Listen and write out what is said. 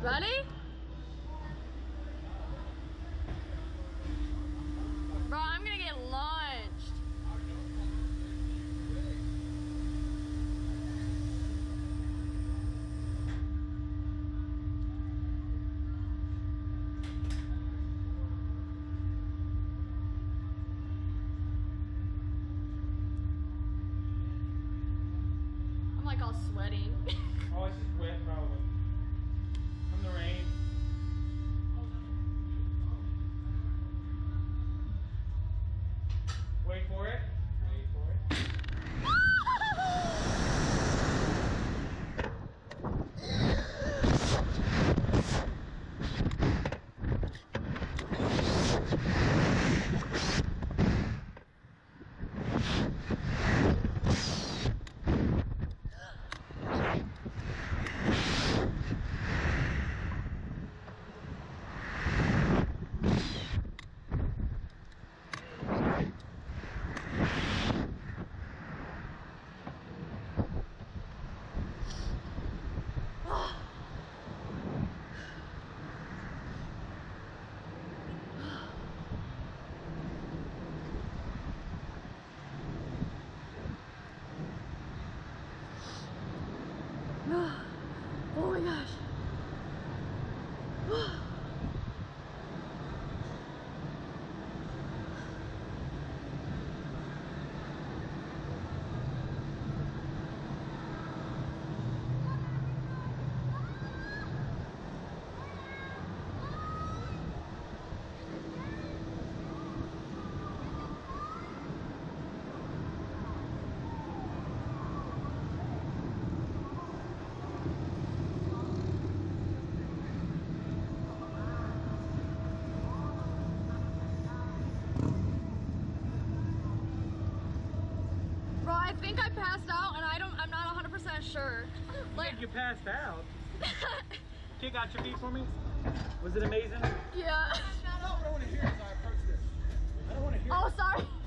Ready? Bro, I'm gonna get launched. I'm like all sweating. Oh, it's just wet probably. From the rain. Wait for it. Wait for it. Oh my gosh. I think I passed out, and I'm not 100% sure. Like, you passed out? Kick out your feet for me? Was it amazing? Yeah. I don't want to hear it as I approach this. I don't want to hear it. Oh, sorry.